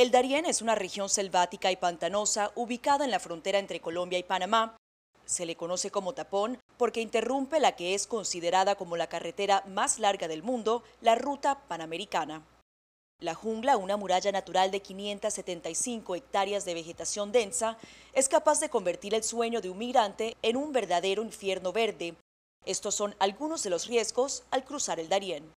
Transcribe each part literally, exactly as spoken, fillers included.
El Darién es una región selvática y pantanosa ubicada en la frontera entre Colombia y Panamá. Se le conoce como tapón porque interrumpe la que es considerada como la carretera más larga del mundo, la ruta Panamericana. La jungla, una muralla natural de quinientas setenta y cinco hectáreas de vegetación densa, es capaz de convertir el sueño de un migrante en un verdadero infierno verde. Estos son algunos de los riesgos al cruzar el Darién.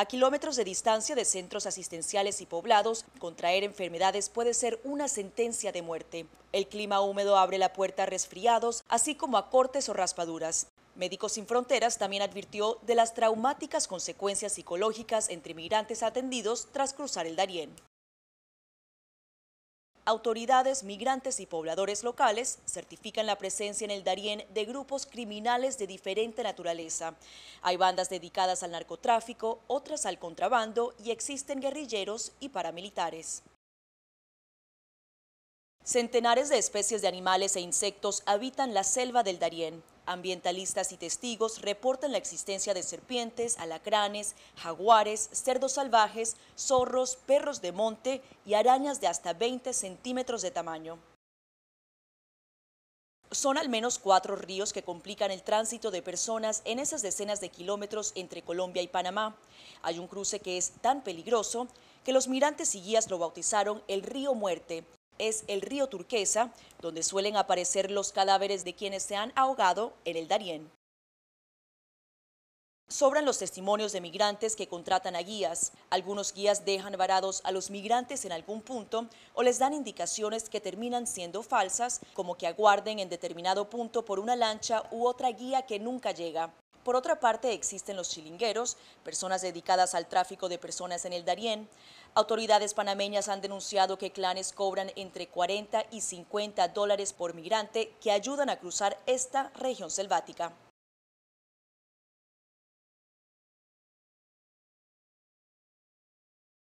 A kilómetros de distancia de centros asistenciales y poblados, contraer enfermedades puede ser una sentencia de muerte. El clima húmedo abre la puerta a resfriados, así como a cortes o raspaduras. Médicos Sin Fronteras también advirtió de las traumáticas consecuencias psicológicas entre migrantes atendidos tras cruzar el Darién. Autoridades, migrantes y pobladores locales certifican la presencia en el Darién de grupos criminales de diferente naturaleza. Hay bandas dedicadas al narcotráfico, otras al contrabando y existen guerrilleros y paramilitares. Centenares de especies de animales e insectos habitan la selva del Darién. Ambientalistas y testigos reportan la existencia de serpientes, alacranes, jaguares, cerdos salvajes, zorros, perros de monte y arañas de hasta veinte centímetros de tamaño. Son al menos cuatro ríos que complican el tránsito de personas en esas decenas de kilómetros entre Colombia y Panamá. Hay un cruce que es tan peligroso que los migrantes y guías lo bautizaron el Río Muerte. Es el río Turquesa, donde suelen aparecer los cadáveres de quienes se han ahogado en el Darién. Sobran los testimonios de migrantes que contratan a guías. Algunos guías dejan varados a los migrantes en algún punto o les dan indicaciones que terminan siendo falsas, como que aguarden en determinado punto por una lancha u otra guía que nunca llega. Por otra parte, existen los chilingueros, personas dedicadas al tráfico de personas en el Darién. Autoridades panameñas han denunciado que clanes cobran entre cuarenta y cincuenta dólares por migrante que ayudan a cruzar esta región selvática.